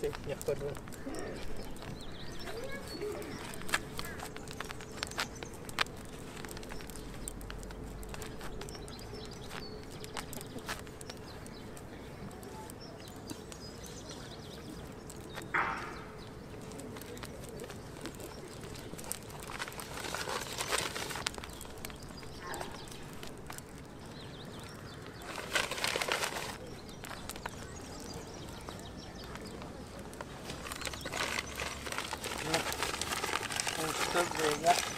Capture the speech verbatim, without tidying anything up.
C'est venir pas loin. That's very nice.